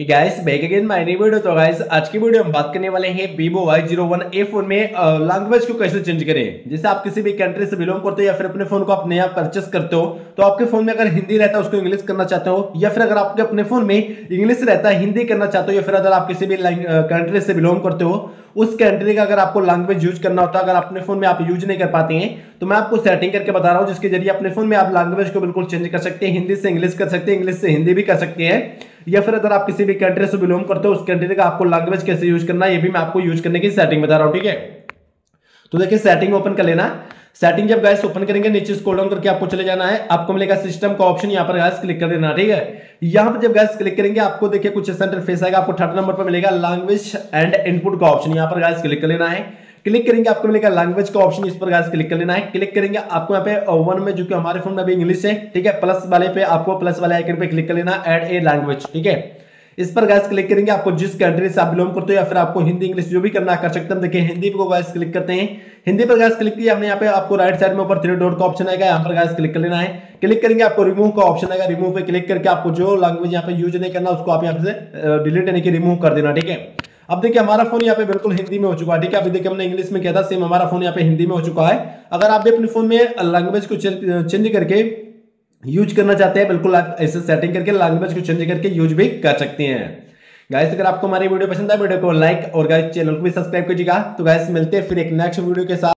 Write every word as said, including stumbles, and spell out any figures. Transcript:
Hey guys, back again my new video। तो guys आज की वीडियो हम बात करने वाले हैं Vivo Y zero one A four में लैंग्वेज को कैसे चेंज करें। जैसे आप किसी भी कंट्री से बिलोंग करते हो या फिर अपने फोन को आप नया परचेस करते हो तो आपके फोन में अगर हिंदी रहता है उसको इंग्लिश करना चाहते हो, या फिर अगर आपके अपने फोन में इंग्लिश रहता है हिंदी करना चाहते हो, या फिर अगर आप किसी भी कंट्री से बिलोंग करते हो उस कंट्री का अगर आपको लैंग्वेज यूज करना होता है, अगर अपने फोन में आप यूज नहीं कर पाते हैं तो मैं आपको सेटिंग करके बता रहा हूँ जिसके जरिए अपने फोन में आप लैंग्वेज को बिल्कुल चेंज कर सकते हैं। हिंदी से इंग्लिश कर सकते हैं, इंग्लिश से हिंदी भी कर सकते हैं, या फिर अगर आप किसी भी कंट्री से बिलोंग करते हो उस कंट्री का आपको लैंग्वेज कैसे यूज करना है ये भी मैं आपको यूज करने की सेटिंग बता रहा हूँ। ठीक है, तो देखिए सेटिंग ओपन कर लेना। सेटिंग जब गैस ओपन करेंगे नीचे स्क्रॉल डाउन करके आपको चले जाना है, आपको मिलेगा सिस्टम का ऑप्शन, यहाँ पर गैस क्लिक कर देना। ठीक है, यहाँ पर जब गैस क्लिक करेंगे आपको देखिए कुछ ऐसा इंटरफेस आएगा, आपको थर्ड नंबर पर मिलेगा लैंग्वेज एंड इनपुट का ऑप्शन, यहाँ पर गैस क्लिक कर लेना है। क्लिक करेंगे आपको मिलेगा लैंग्वेज का ऑप्शन, इस पर गैस क्लिक कर लेना है। क्लिक करेंगे आपको यहाँ पे वन में जो कि हमारे फोन में अभी इंग्लिश है, ठीक है, प्लस वाले पे आपको प्लस वाले आइकन पे क्लिक कर लेना, ऐड ए लैंग्वेज। ठीक है, इस पर गैस क्लिक करेंगे आपको जिस कंट्री से आप बिलोंग करते हो या फिर आपको हिंदी इंग्लिश जो भी करना कर सकते हैं। देखिए हिंदी को गैस क्लिक करते हैं, हिंदी पर गैस क्लिक किया हमने, यहाँ पे आपको राइट साइड में ऊपर थ्री डॉट का ऑप्शन आएगा, यहाँ पर गैस क्लिक कर लेना है। क्लिक करेंगे आपको रिमूव का ऑप्शन आएगा, रिमूव पे क्लिक करके आपको जो लैंग्वेज यहाँ पे यूज नहीं करना उसको आप यहाँ से डिलीट यानी कि रिमूव कर देना। ठीक है, अब देखिए हमारा फोन यहाँ पे बिल्कुल हिंदी में हो चुका है। ठीक है, अभी देखिए हमने इंग्लिश में किया था, सेम हमारा फोन यहाँ पे हिंदी में हो चुका है। अगर आप भी अपने फोन में लैंग्वेज को चेंज करके यूज करना चाहते हैं बिल्कुल आप ऐसे सेटिंग करके लैंग्वेज को चेंज करके यूज भी कर सकते हैं। गाइस अगर आपको हमारी वीडियो पसंद आए वीडियो को लाइक और गाइस चैनल को भी सब्सक्राइब कीजिएगा। तो गाइस मिलते हैं फिर एक नेक्स्ट वीडियो के साथ।